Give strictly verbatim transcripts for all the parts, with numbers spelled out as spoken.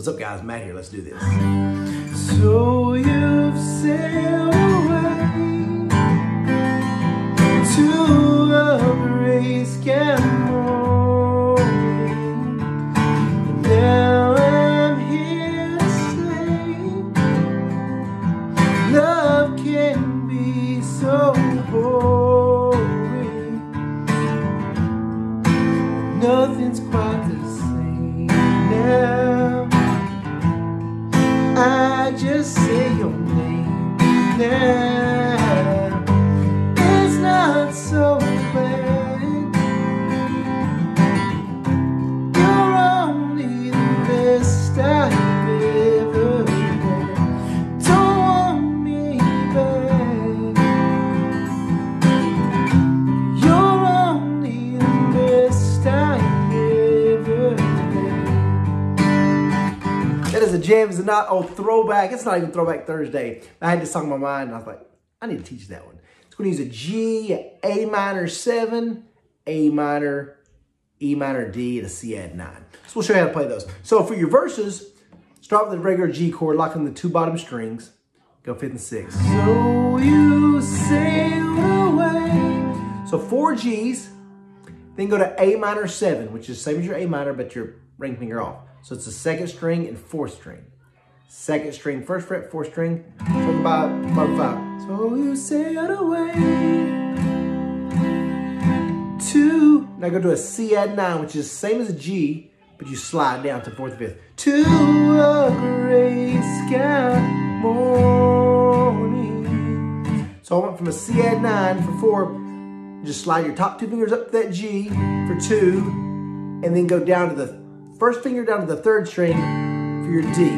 What's up, guys? Matt here. Let's do this. So you've sailed away to a race camp. Now I'm here to say love can be so boring. Nothing's quite the same now. I just say your name now. It's not so bad. As a jam, it's not a throwback. It's not even Throwback Thursday. I had this song in my mind, and I was like, I need to teach that one. It's going to use a G, A minor seven, A minor, E minor D, and a C add nine. So we'll show you how to play those. So for your verses, start with the regular G chord, lock in the two bottom strings, go fifth and sixth. So you sail away. So four Gs, then go to A minor seven, which is same as your A minor, but your ring finger off. So it's the second string and fourth string. Second string, first fret, fourth string, fourth five, bottom five. So you sailed away to, now go to a C add nine, which is the same as a G, but you slide down to fourth and fifth. To a gray sky morning. So I went from a C add nine for four, just slide your top two fingers up to that G for two, and then go down to the first finger down to the third string for your D.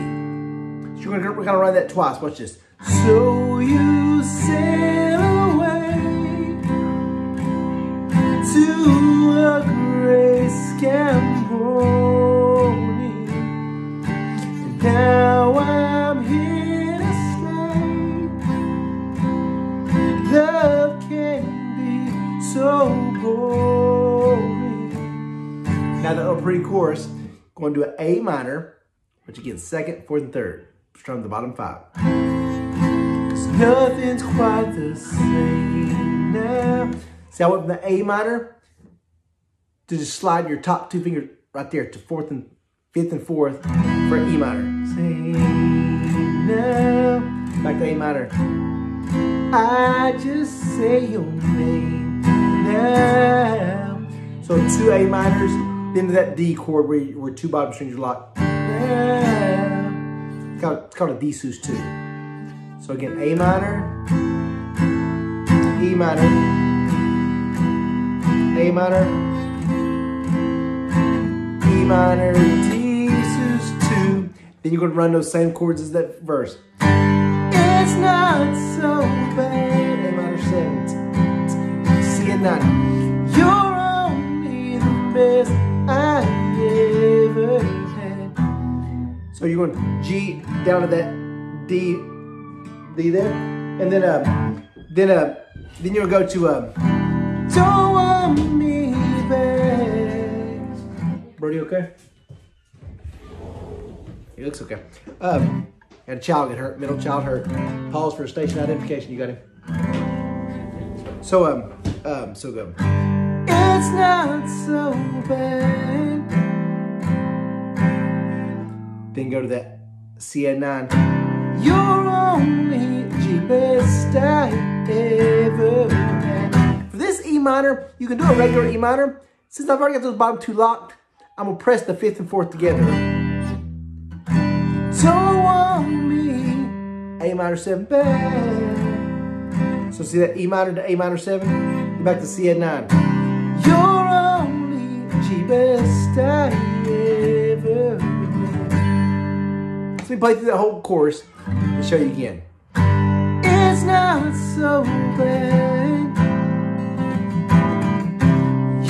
So you're gonna, we're gonna run that twice. Watch this. So you sail away to a gray sky morning. And now I'm here to stay. Love can be so boring. Now that little pretty chorus. Going to an A minor, which again, second, fourth, and third. Strum the bottom five. Cause nothing's quite the same now. See, I went from the A minor to just slide your top two fingers right there to fourth and fifth and fourth for an E minor. Same now. Back to A minor. I just say your name now. So two A minors. Then to that D chord where, you, where two bottom strings are locked. It's called, it's called a D sus two. So again, A minor, E minor, A minor, E minor, D sus two. Then you're going to run those same chords as that verse. It's not so bad. A minor seven, C and nine. You're only the best. I never had. So you're going G down to that D, D there, and then um, then uh, then you'll go to um. Don't want me back. Brody, okay? He looks okay. Um, had a child get hurt. Middle child hurt. Pause for station identification. You got him. So um um so go. It's not so bad. Then go to that C add nine. You're only the best I ever had. For this E minor, you can do a regular E minor. Since I've already got those bottom two locked, I'm gonna press the fifth and fourth together. Don't want me A minor seven bad. So see that E minor to A minor seven, back to C add nine. You're only the best I ever had. Let me play through that whole chorus and show you again. It's not so bad.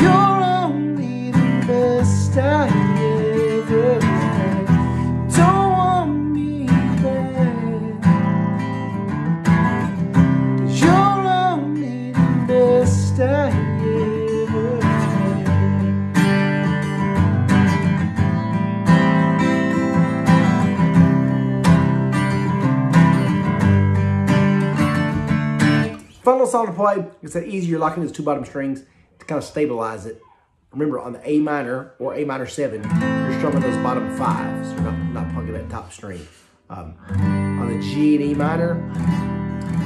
You're only the best I ever had. Don't want me back. You're only the best I ever had. song to play, like I said, easy. You're locking those two bottom strings to kind of stabilize it. Remember, on the A minor or A minor seven, you're strumming those bottom fives. You're not, not plugging that top string. Um, on the G and E minor,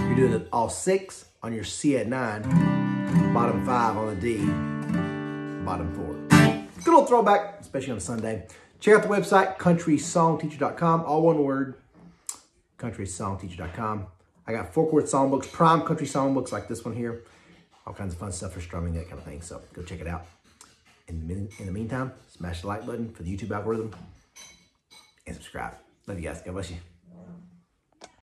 you're doing it all six. On your C at nine, bottom five. On the D, bottom four. Good old throwback, especially on a Sunday. Check out the website, country song teacher dot com, all one word, country song teacher dot com. I got four chord songbooks, prime country songbooks like this one here. All kinds of fun stuff for strumming, that kind of thing. So go check it out. In the, in the meantime, smash the like button for the YouTube algorithm and subscribe. Love you guys. God bless you.